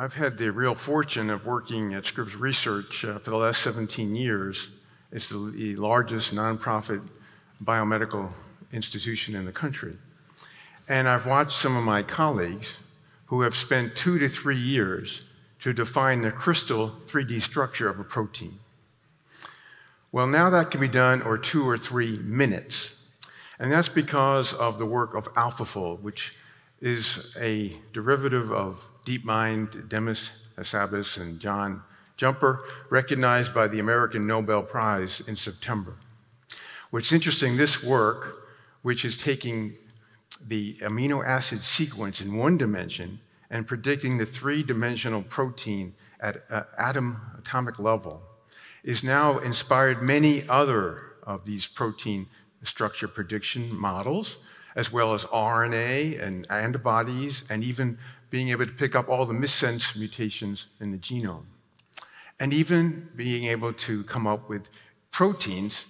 I've had the real fortune of working at Scripps Research for the last 17 years. It's the largest nonprofit biomedical institution in the country. And I've watched some of my colleagues who have spent 2 to 3 years to define the crystal 3D structure of a protein. Well, now that can be done in 2 or 3 minutes. And that's because of the work of AlphaFold, which is a derivative of DeepMind, Demis Hassabis, and John Jumper, recognized by the American Nobel Prize in September. What's interesting, this work, which is taking the amino acid sequence in one dimension and predicting the three-dimensional protein at atomic level, is now inspired many other of these protein structure prediction models, as well as RNA and antibodies, and even being able to pick up all the missense mutations in the genome. And even being able to come up with proteins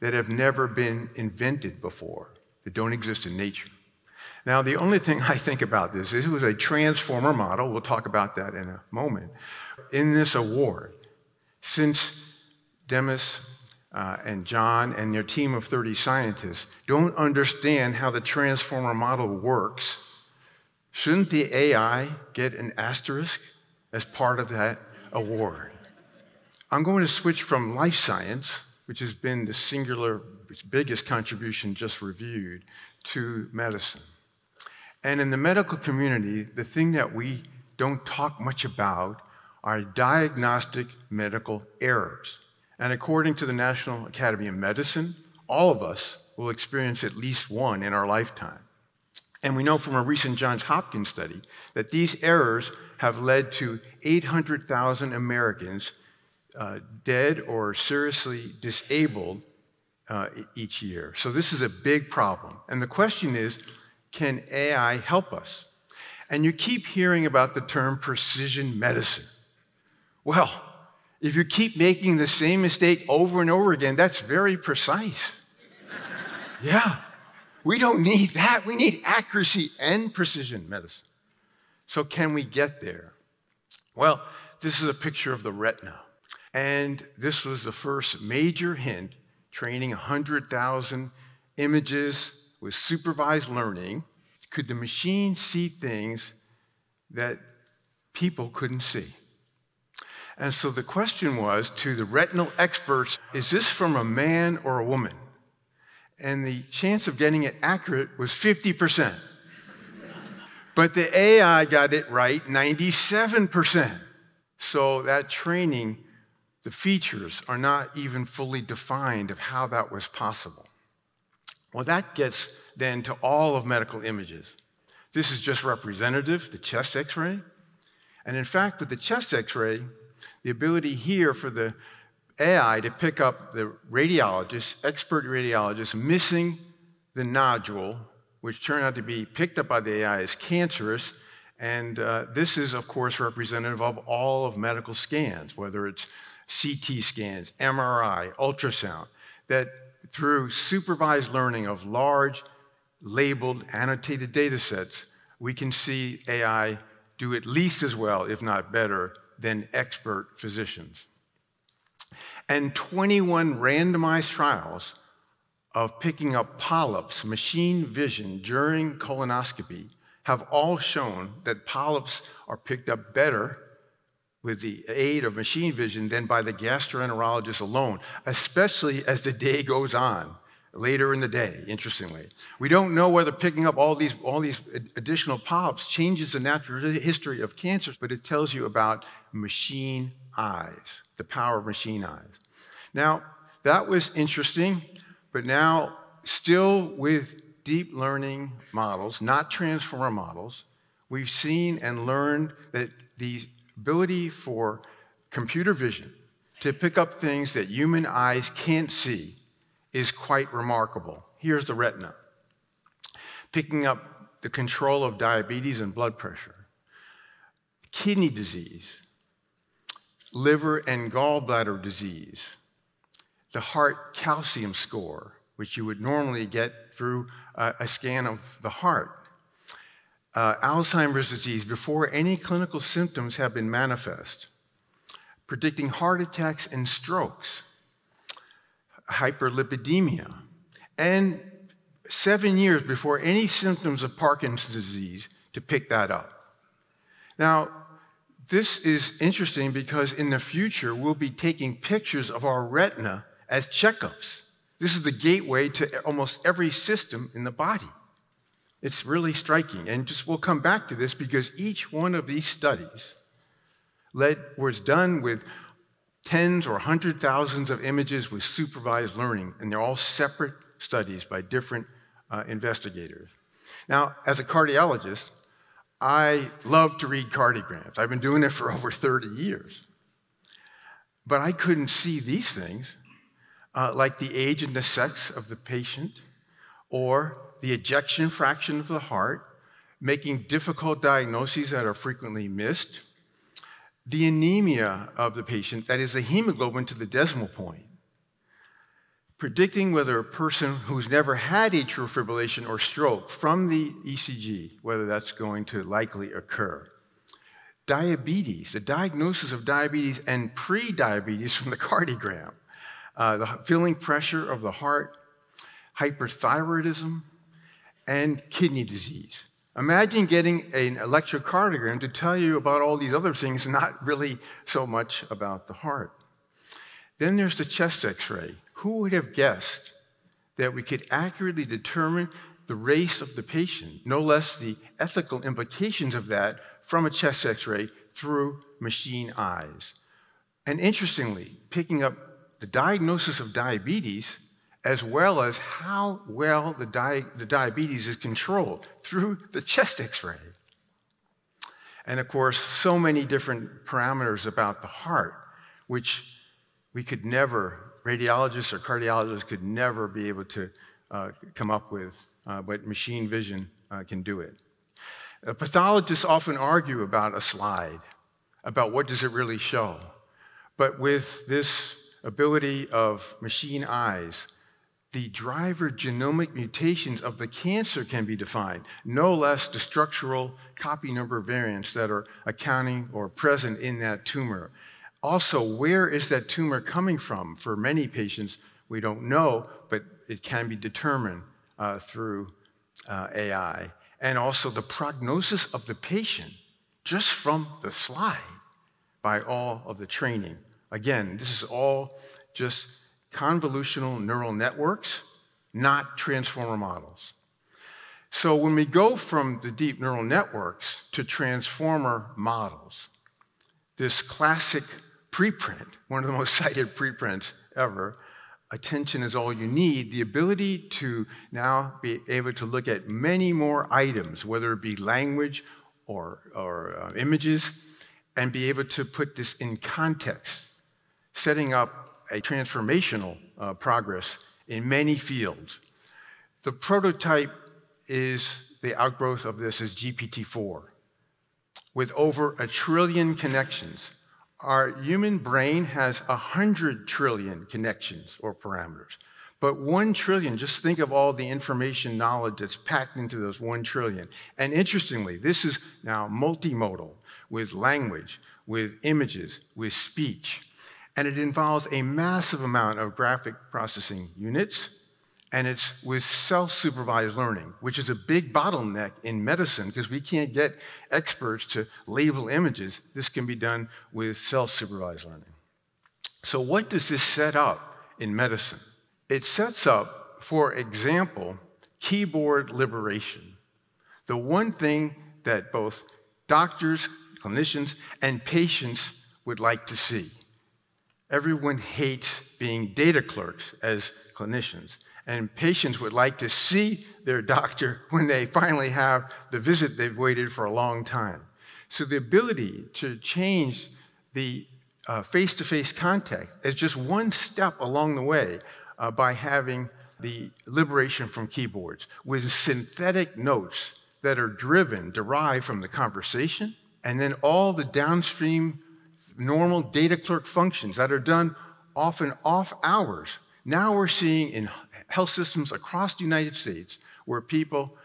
that have never been invented before, that don't exist in nature. Now, the only thing I think about this is it was a transformer model. We'll talk about that in a moment. In this award, since Demis and John and their team of 30 scientists don't understand how the transformer model works, shouldn't the AI get an asterisk as part of that award? I'm going to switch from life science, which has been the singular biggest contribution just reviewed, to medicine. And in the medical community, the thing that we don't talk much about are diagnostic medical errors. And according to the National Academy of Medicine, all of us will experience at least one in our lifetime. And we know from a recent Johns Hopkins study that these errors have led to 800,000 Americans dead or seriously disabled each year. So this is a big problem. And the question is, can AI help us? And you keep hearing about the term precision medicine. Well, if you keep making the same mistake over and over again, that's very precise. Yeah, we don't need that. We need accuracy and precision medicine. So can we get there? Well, this is a picture of the retina. And this was the first major hint, training 100,000 images with supervised learning. Could the machine see things that people couldn't see? And so the question was to the retinal experts, is this from a man or a woman? And the chance of getting it accurate was 50%. But the AI got it right 97%. So that training, the features are not even fully defined of how that was possible. Well, that gets then to all of medical images. This is just representative, the chest X-ray. And in fact, with the chest X-ray, the ability here for the AI to pick up the radiologist, expert radiologist, missing the nodule, which turned out to be picked up by the AI as cancerous. And this is, of course, representative of all of medical scans, whether it's CT scans, MRI, ultrasound, that through supervised learning of large, labeled, annotated data sets, we can see AI do at least as well, if not better, than expert physicians. And 21 randomized trials of picking up polyps, machine vision during colonoscopy, have all shown that polyps are picked up better with the aid of machine vision than by the gastroenterologist alone, especially as the day goes on, later in the day, interestingly. We don't know whether picking up all these additional polyps changes the natural history of cancers, but it tells you about machine eyes, the power of machine eyes. Now, that was interesting, but now still with deep learning models, not transformer models, we've seen and learned that these ability for computer vision to pick up things that human eyes can't see is quite remarkable. Here's the retina. Picking up the control of diabetes and blood pressure, kidney disease, liver and gallbladder disease, the heart calcium score, which you would normally get through a scan of the heart, Alzheimer's disease before any clinical symptoms have been manifest, predicting heart attacks and strokes, hyperlipidemia, and 7 years before any symptoms of Parkinson's disease to pick that up. Now, this is interesting because in the future, we'll be taking pictures of our retina as checkups. This is the gateway to almost every system in the body. It's really striking, and just we'll come back to this because each one of these studies was done with tens or hundred thousands of images with supervised learning, and they're all separate studies by different investigators. Now, as a cardiologist, I love to read cardiograms. I've been doing it for over 30 years. But I couldn't see these things, like the age and the sex of the patient, or the ejection fraction of the heart, making difficult diagnoses that are frequently missed, the anemia of the patient, that is the hemoglobin to the decimal point, predicting whether a person who's never had atrial fibrillation or stroke from the ECG, whether that's going to likely occur. Diabetes, the diagnosis of diabetes and pre-diabetes from the cardiogram, the filling pressure of the heart, hyperthyroidism, and kidney disease. Imagine getting an electrocardiogram to tell you about all these other things, not really so much about the heart. Then there's the chest X-ray. Who would have guessed that we could accurately determine the race of the patient, no less the ethical implications of that, from a chest X-ray through machine eyes? And interestingly, picking up the diagnosis of diabetes as well as how well the diabetes is controlled through the chest X-ray. And of course, so many different parameters about the heart, which we could never, radiologists or cardiologists could never be able to come up with, but machine vision can do it. Pathologists often argue about a slide, about what does it really show. But with this ability of machine eyes, the driver genomic mutations of the cancer can be defined, no less the structural copy number variants that are accounting or present in that tumor. Also, where is that tumor coming from? For many patients, we don't know, but it can be determined through AI. And also the prognosis of the patient, just from the slide, by all of the training. Again, this is all just convolutional neural networks, not transformer models. So when we go from the deep neural networks to transformer models, this classic preprint, one of the most cited preprints ever, attention is all you need, the ability to now be able to look at many more items, whether it be language or images, and be able to put this in context, setting up a transformational progress in many fields. The prototype is the outgrowth of this is GPT-4. With over 1 trillion connections, our human brain has 100 trillion connections or parameters. But 1 trillion, just think of all the information knowledge that's packed into those 1 trillion. And interestingly, this is now multimodal with language, with images, with speech. And it involves a massive amount of graphic processing units, and it's with self-supervised learning, which is a big bottleneck in medicine because we can't get experts to label images. This can be done with self-supervised learning. So what does this set up in medicine? It sets up, for example, keyboard liberation, the one thing that both doctors, clinicians, and patients would like to see. Everyone hates being data clerks as clinicians, and patients would like to see their doctor when they finally have the visit they've waited for a long time. So the ability to change the face-to-face contact is just one step along the way by having the liberation from keyboards with synthetic notes that are derived from the conversation, and then all the downstream normal data clerk functions that are done often off hours. Now we're seeing in health systems across the United States where people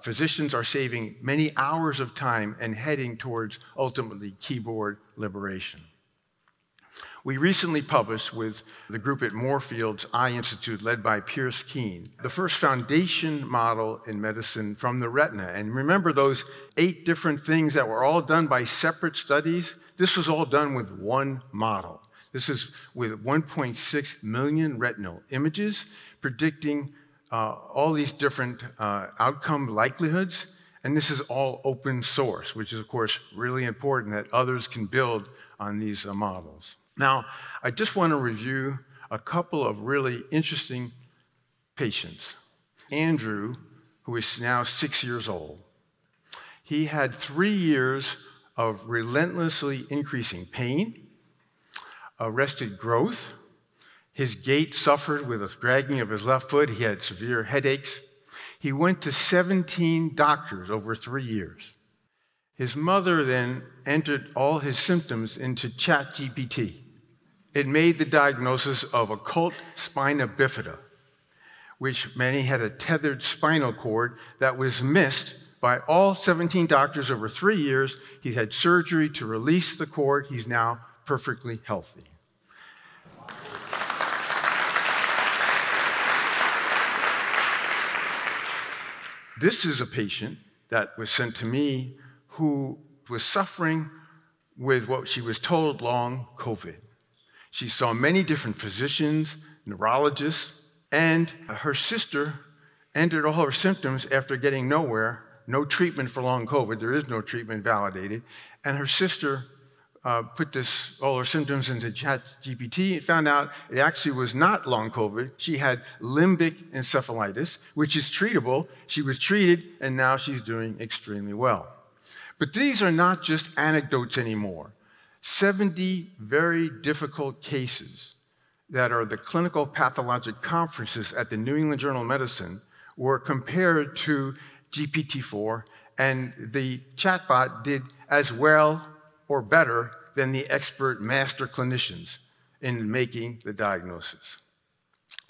Physicians are saving many hours of time and heading towards, ultimately, keyboard liberation. We recently published with the group at Moorfields Eye Institute, led by Pierce Keene, the first foundation model in medicine from the retina. And remember those 8 different things that were all done by separate studies? This was all done with one model. This is with 1.6 million retinal images predicting all these different outcome likelihoods, and this is all open source, which is, of course, really important that others can build on these models. Now, I just want to review a couple of really interesting patients. Andrew, who is now 6 years old, he had 3 years of relentlessly increasing pain, arrested growth. His gait suffered with a dragging of his left foot. He had severe headaches. He went to 17 doctors over 3 years. His mother then entered all his symptoms into ChatGPT. It made the diagnosis of occult spina bifida, which many had a tethered spinal cord that was missed by all 17 doctors over 3 years. He had surgery to release the cord. He's now perfectly healthy. This is a patient that was sent to me who was suffering with what she was told long COVID. She saw many different physicians, neurologists, and her sister entered all her symptoms after getting nowhere, no treatment for long COVID, there is no treatment validated, and her sister put all her symptoms into ChatGPT and found out it actually was not long COVID. She had limbic encephalitis, which is treatable. She was treated, and now she's doing extremely well. But these are not just anecdotes anymore. 70 very difficult cases that are the clinical pathologic conferences at the New England Journal of Medicine were compared to GPT-4, and the chatbot did as well or better than the expert master clinicians in making the diagnosis.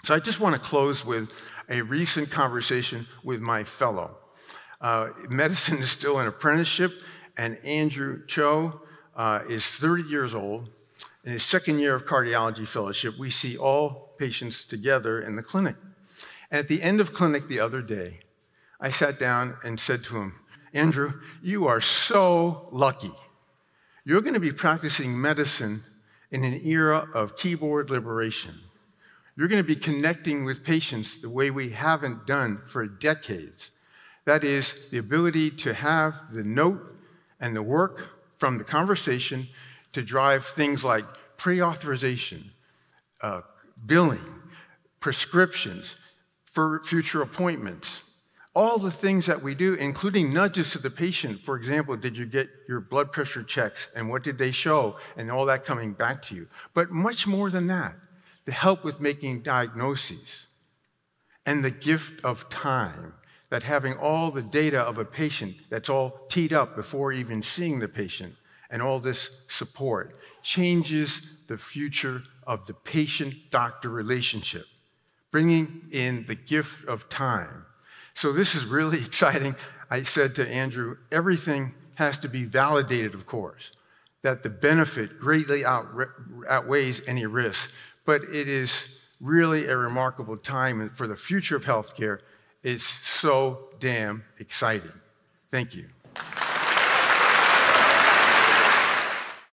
So I just want to close with a recent conversation with my fellow. Medicine is still an apprenticeship, and Andrew Cho is 30 years old. In his 2nd year of cardiology fellowship, we see all patients together in the clinic. And at the end of clinic the other day, I sat down and said to him, "Andrew, you are so lucky. You're going to be practicing medicine in an era of keyboard liberation. You're going to be connecting with patients the way we haven't done for decades. That is, the ability to have the note and the work from the conversation to drive things like pre-authorization, billing, prescriptions, for future appointments, all the things that we do, including nudges to the patient. For example, did you get your blood pressure checks, and what did they show, and all that coming back to you. But much more than that, the help with making diagnoses and the gift of time. That having all the data of a patient that's all teed up before even seeing the patient and all this support changes the future of the patient-doctor relationship, bringing in the gift of time. So this is really exciting. I said to Andrew, everything has to be validated, of course, that the benefit greatly outweighs any risk. But it is really a remarkable time for the future of healthcare. It's so damn exciting. Thank you.